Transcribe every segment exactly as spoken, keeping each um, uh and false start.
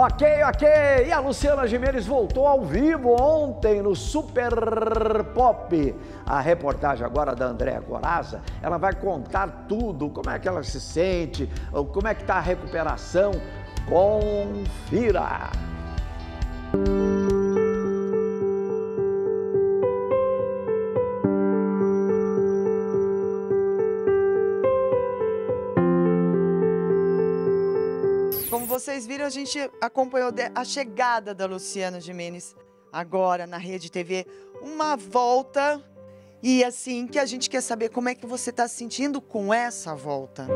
Ok, ok. E a Luciana Gimenez voltou ao vivo ontem no Super Pop. A reportagem agora da Andréa Coraza, ela vai contar tudo, como é que ela se sente, como é que está a recuperação. Confira! Como vocês viram, a gente acompanhou a chegada da Luciana Gimenez agora na Rede T V. Uma volta e assim, que a gente quer saber como é que você está se sentindo com essa volta.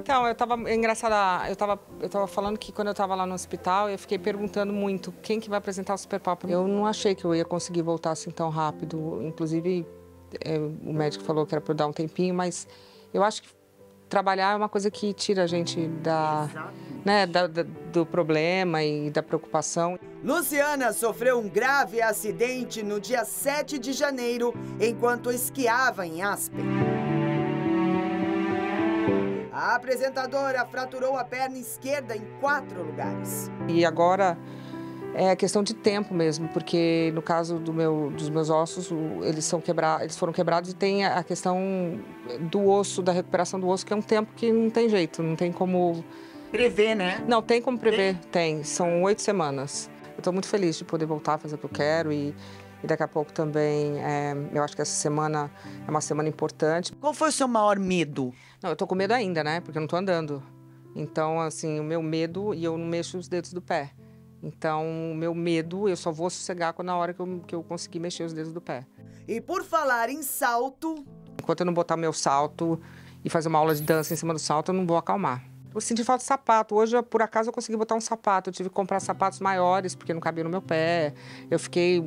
Então, eu tava, é engraçada, eu tava, eu tava falando que quando eu tava lá no hospital, eu fiquei perguntando muito quem que vai apresentar o Super Pop. Eu não achei que eu ia conseguir voltar assim tão rápido. Inclusive, é, o médico falou que era para eu dar um tempinho, mas eu acho que trabalhar é uma coisa que tira a gente da, né, da, da, do problema e da preocupação. Luciana sofreu um grave acidente no dia sete de janeiro, enquanto esquiava em Aspen. A apresentadora fraturou a perna esquerda em quatro lugares. E agora é questão de tempo mesmo, porque no caso do meu, dos meus ossos, eles, são quebra... eles foram quebrados e tem a questão do osso, da recuperação do osso, que é um tempo que não tem jeito, não tem como... prever, né? Não, tem como prever, tem. tem. São oito semanas. Eu tô muito feliz de poder voltar a fazer o que eu quero e, e daqui a pouco também, é, eu acho que essa semana é uma semana importante. Qual foi o seu maior medo? Não, eu tô com medo ainda, né? Porque eu não tô andando. Então, assim, o meu medo, e eu não mexo os dedos do pé. Então, o meu medo, eu só vou sossegar na hora que eu, que eu conseguir mexer os dedos do pé. E por falar em salto... Enquanto eu não botar meu salto e fazer uma aula de dança em cima do salto, eu não vou acalmar. Eu senti falta de sapato. Hoje, por acaso, eu consegui botar um sapato. Eu tive que comprar sapatos maiores, porque não cabia no meu pé. Eu fiquei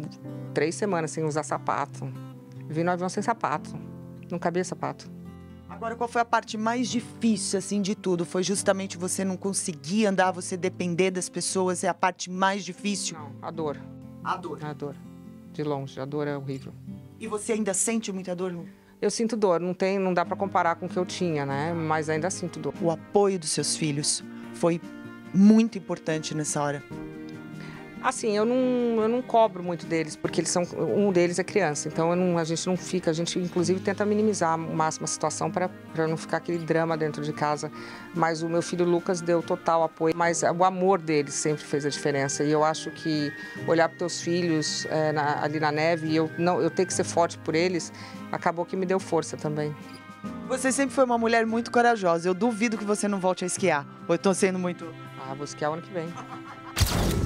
três semanas sem usar sapato. Vim no avião sem sapato. Não cabia sapato. Agora, qual foi a parte mais difícil, assim, de tudo? Foi justamente você não conseguir andar, você depender das pessoas, é a parte mais difícil? Não, a dor. A dor? A dor, de longe, a dor é horrível. E você ainda sente muita dor? Eu sinto dor, não tem, não dá pra comparar com o que eu tinha, né? Mas ainda sinto dor. O apoio dos seus filhos foi muito importante nessa hora? Assim, eu não, eu não cobro muito deles, porque eles são, um deles é criança, então eu não, a gente não fica, a gente inclusive tenta minimizar o máximo a situação para não ficar aquele drama dentro de casa, mas o meu filho Lucas deu total apoio, mas o amor deles sempre fez a diferença, e eu acho que olhar para os teus filhos é, na, ali na neve e eu, não, eu ter que ser forte por eles, acabou que me deu força também. Você sempre foi uma mulher muito corajosa, eu duvido que você não volte a esquiar, ou eu estou sendo muito... Ah, vou esquiar ano que vem.